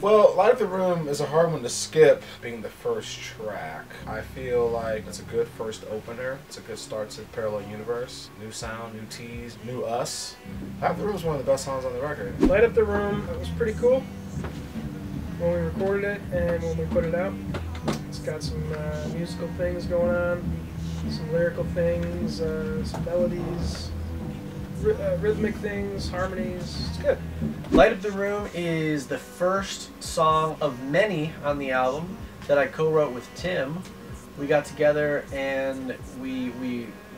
Well, Light Up The Room is a hard one to skip, being the first track. I feel like it's a good first opener. It's a good start to Parallel Universe. New sound, new tease, new us. Light Up The Room is one of the best songs on the record. Light Up The Room, that was pretty cool when we recorded it and when we put it out. It's got some musical things going on, some lyrical things, some melodies, rhythmic things, harmonies. It's good. Light Up The Room is the first song of many on the album that I co-wrote with Tim. We got together and we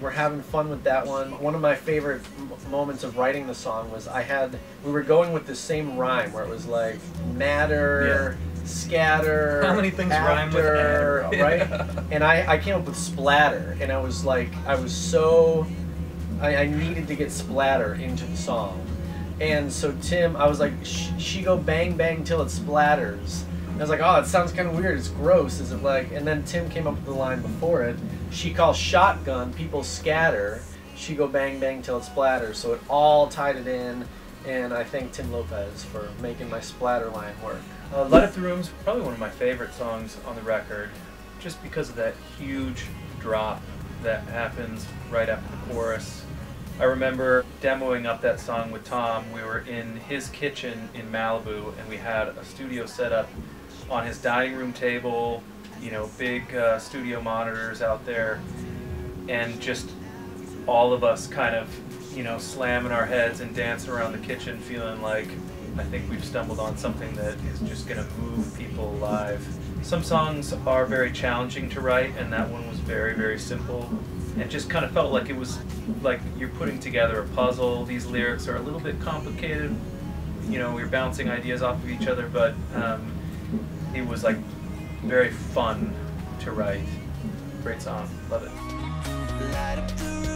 were having fun with that one. One of my favorite moments of writing the song was we were going with the same rhyme where it was like matter, scatter, how many things rhyme with matter, right? And I came up with splatter, and I needed to get splatter into the song. And so Tim, I was like, she go bang bang till it splatters. And I was like, oh, it sounds kind of weird, it's gross, is it like? And then Tim came up with the line before it, she calls shotgun, people scatter, she go bang bang till it splatters. So it all tied it in, and I thank Tim Lopez for making my splatter line work. Light Up The Room's probably one of my favorite songs on the record, just because of that huge drop that happens right after the chorus. I remember demoing up that song with Tom. We were in his kitchen in Malibu, and we had a studio set up on his dining room table, you know, big studio monitors out there, and just all of us kind of, you know, slamming our heads and dancing around the kitchen, feeling like I think we've stumbled on something that is just going to move people alive. Some songs are very challenging to write, and that one was very, very simple. And just kind of felt like it was like you're putting together a puzzle. These lyrics are a little bit complicated. You know, we're bouncing ideas off of each other, but it was like very fun to write. Great song, love it.